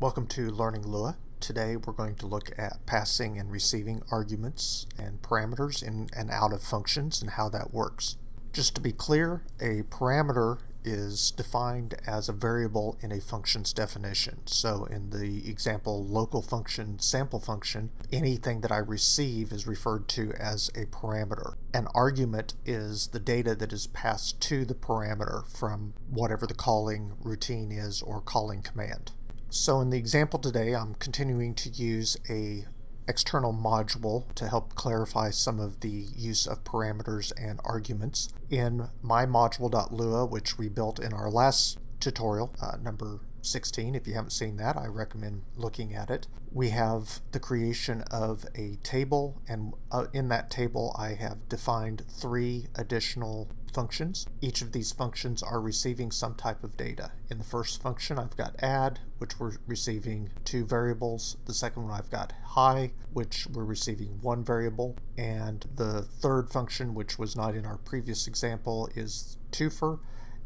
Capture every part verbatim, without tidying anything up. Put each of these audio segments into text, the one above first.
Welcome to Learning Lua. Today we're going to look at passing and receiving arguments and parameters in and out of functions and how that works. Just to be clear, a parameter is defined as a variable in a function's definition. So in the example local function, sample function, anything that I receive is referred to as a parameter. An argument is the data that is passed to the parameter from whatever the calling routine is or calling command. So in the example today, I'm continuing to use a external module to help clarify some of the use of parameters and arguments. In my module dot Lua, which we built in our last tutorial, uh, number sixteen, if you haven't seen that, I recommend looking at it. We have the creation of a table, and uh, in that table I have defined three additional functions. Each of these functions are receiving some type of data. In the first function I've got add, which we're receiving two variables. The second one I've got high, which we're receiving one variable. And the third function, which was not in our previous example, is twofer,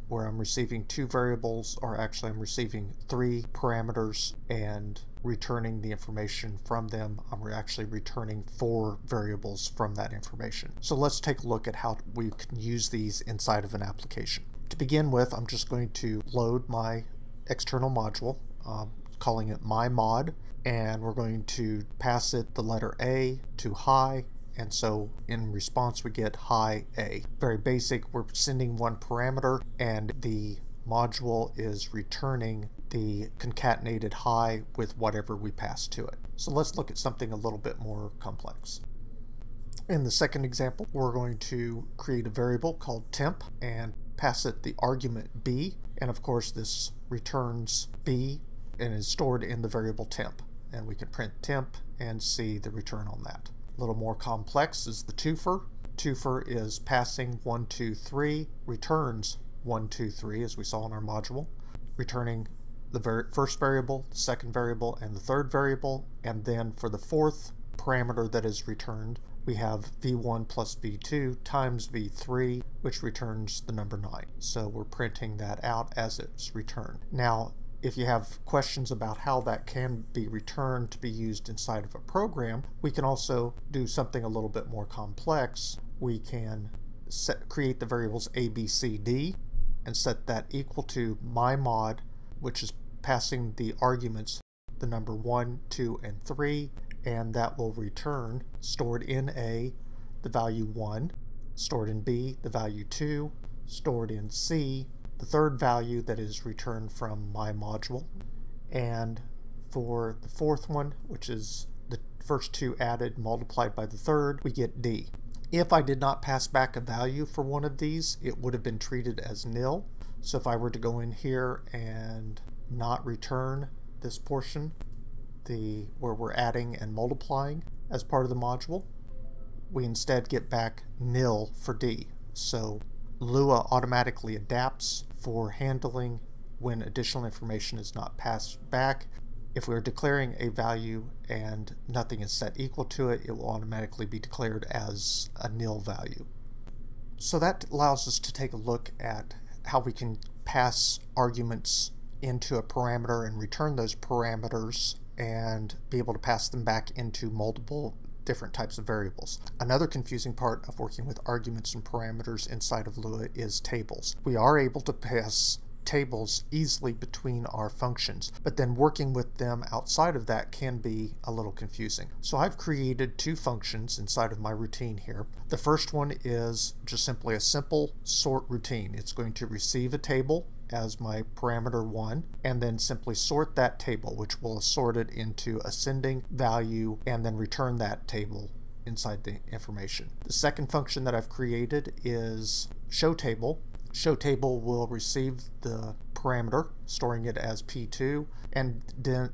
where I'm receiving two variables, or actually I'm receiving three parameters and returning the information from them. I'm actually returning four variables from that information. So let's take a look at how we can use these inside of an application. To begin with, I'm just going to load my external module, um, calling it mymod, and we're going to pass it the letter A to high. And so in response we get high A. Very basic, we're sending one parameter and the module is returning the concatenated high with whatever we pass to it. So let's look at something a little bit more complex. In the second example, we're going to create a variable called temp and pass it the argument B, and of course this returns B and is stored in the variable temp, and we can print temp and see the return on that. A little more complex is the twofer. Twofer is passing one, two, three, returns one, two, three, as we saw in our module, returning the ver first variable, the second variable, and the third variable, and then for the fourth parameter that is returned, we have v one plus v two times v three, which returns the number nine. So we're printing that out as it's returned. Now, if you have questions about how that can be returned to be used inside of a program, we can also do something a little bit more complex. We can set, create the variables A, B, C, D, and set that equal to mymod, which is passing the arguments the number one, two, and three, and that will return, stored in A, the value one, stored in B, the value two, stored in C, the third value that is returned from my module, and for the fourth one, which is the first two added multiplied by the third, we get D. If I did not pass back a value for one of these, it would have been treated as nil. So if I were to go in here and not return this portion, the where we're adding and multiplying as part of the module, we instead get back nil for D. So Lua automatically adapts for handling when additional information is not passed back. If we're declaring a value and nothing is set equal to it, it will automatically be declared as a nil value. So that allows us to take a look at how we can pass arguments into a parameter and return those parameters and be able to pass them back into multiple different types of variables. Another confusing part of working with arguments and parameters inside of Lua is tables. We are able to pass tables easily between our functions, but then working with them outside of that can be a little confusing. So I've created two functions inside of my routine here. The first one is just simply a simple sort routine. It's going to receive a table as my parameter one, and then simply sort that table, which will sort it into ascending value, and then return that table inside the information. The second function that I've created is show table. Show table will receive the parameter, storing it as P two, and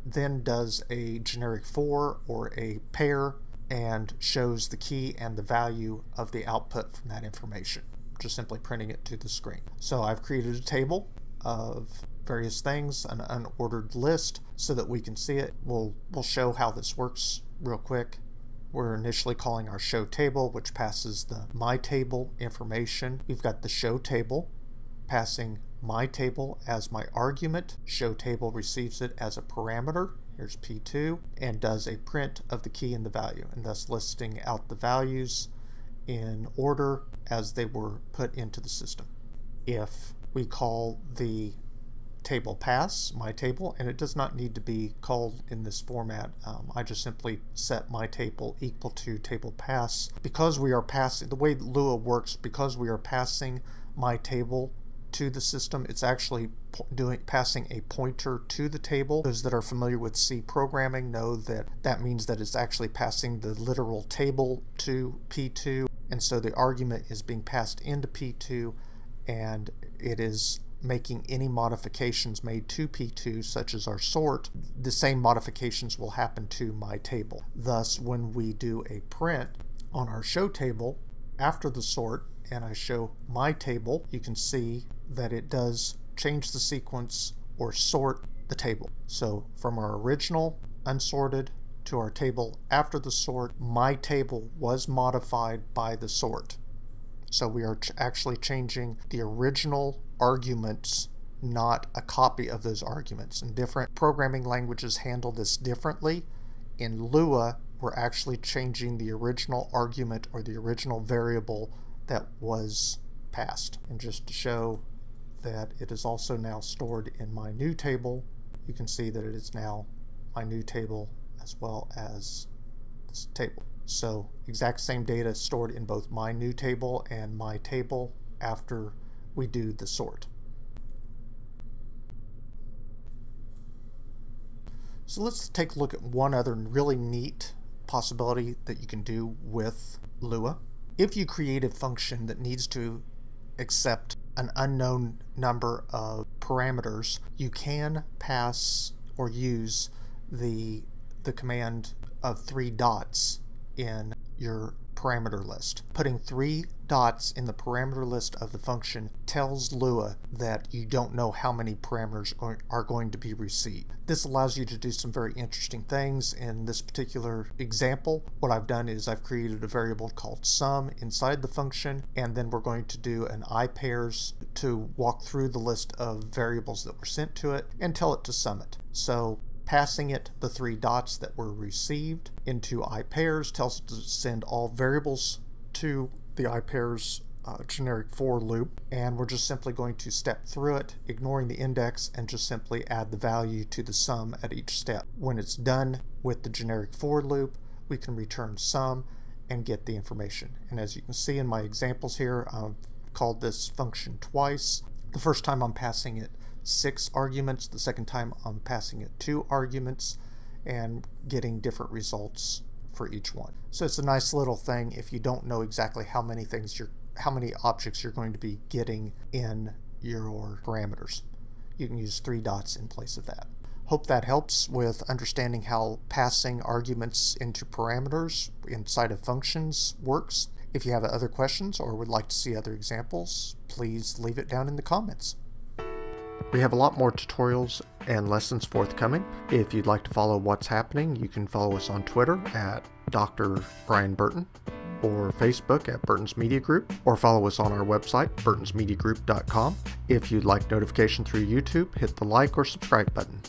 then does a generic for or a pair and shows the key and the value of the output from that information, just simply printing it to the screen. So I've created a table of various things, an unordered list, so that we can see it. We'll, we'll show how this works real quick. We're initially calling our show table, which passes the my table information. We've got the show table passing myTable as my argument, showTable receives it as a parameter, here's P two, and does a print of the key and the value, and thus listing out the values in order as they were put into the system. If we call the table pass, myTable, and it does not need to be called in this format. Um, I just simply set myTable equal to table pass. Because we are passing, the way Lua works, because we are passing myTable to the system, it's actually doing passing a pointer to the table. Those that are familiar with C programming know that that means that it's actually passing the literal table to P two, and so the argument is being passed into P two, and it is making any modifications made to P two, such as our sort, the same modifications will happen to myTable. Thus, when we do a print on our show table after the sort, and I show myTable, you can see that it does change the sequence or sort the table. So from our original unsorted to our table after the sort, myTable was modified by the sort. So we are ch actually changing the original arguments, not a copy of those arguments. And different programming languages handle this differently. In Lua, we're actually changing the original argument or the original variable that was passed. And just to show that it is also now stored in my new table, you can see that it is now my new table as well as this table. So exact same data stored in both my new table and my table after we do the sort. So let's take a look at one other really neat possibility that you can do with Lua. If you create a function that needs to accept an unknown number of parameters, you can pass or use the, the command of three dots in your parameter list. Putting three dots in the parameter list of the function tells Lua that you don't know how many parameters are going to be received. This allows you to do some very interesting things. In this particular example, what I've done is I've created a variable called sum inside the function, and then we're going to do an iPairs to walk through the list of variables that were sent to it and tell it to sum it. So passing it the three dots that were received into iPairs tells it to send all variables to the iPairs uh, generic for loop, and we're just simply going to step through it, ignoring the index, and just simply add the value to the sum at each step. When it's done with the generic for loop, we can return sum and get the information. And as you can see in my examples here, I've called this function twice. The first time I'm passing it six arguments, the second time I'm passing it two arguments and getting different results for each one. So it's a nice little thing if you don't know exactly how many things you're, how many objects you're going to be getting in your parameters. You can use three dots in place of that. Hope that helps with understanding how passing arguments into parameters inside of functions works. If you have other questions or would like to see other examples, please leave it down in the comments. We have a lot more tutorials and lessons forthcoming. If you'd like to follow what's happening, you can follow us on Twitter at Doctor Brian Burton, or Facebook at Burtons Media Group, or follow us on our website, burtons media group dot com. If you'd like notification through YouTube, hit the like or subscribe button.